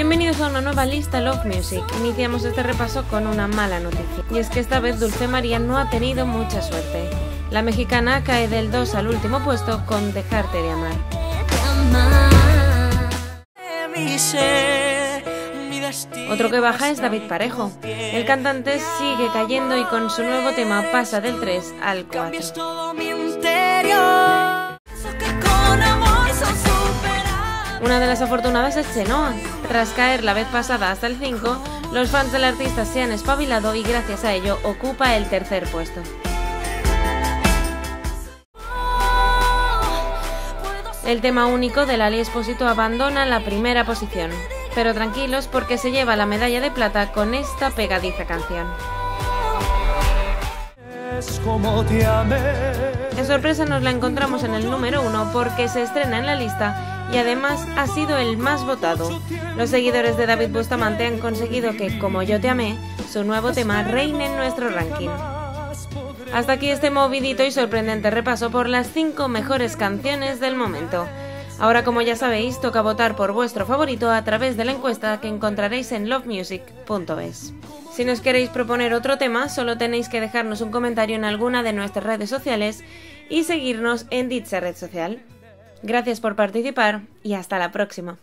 Bienvenidos a una nueva lista Love Music. Iniciamos este repaso con una mala noticia, y es que esta vez Dulce María no ha tenido mucha suerte. La mexicana cae del 2 al último puesto con Dejarte de Amar. Otro que baja es David Parejo. El cantante sigue cayendo y con su nuevo tema pasa del 3 al 4. Una de las afortunadas es Chenoa. Tras caer la vez pasada hasta el 5, los fans del artista se han espabilado y gracias a ello ocupa el tercer puesto. El tema único de Lali Espósito abandona la primera posición, pero tranquilos porque se lleva la medalla de plata con esta pegadiza canción. En sorpresa nos la encontramos en el número 1 porque se estrena en la lista y además ha sido el más votado. Los seguidores de David Bustamante han conseguido que, Como yo te amé, su nuevo tema reine en nuestro ranking. Hasta aquí este movidito y sorprendente repaso por las 5 mejores canciones del momento. Ahora, como ya sabéis, toca votar por vuestro favorito a través de la encuesta que encontraréis en lovemusic.es. Si nos queréis proponer otro tema, solo tenéis que dejarnos un comentario en alguna de nuestras redes sociales y seguirnos en dicha red social. Gracias por participar y hasta la próxima.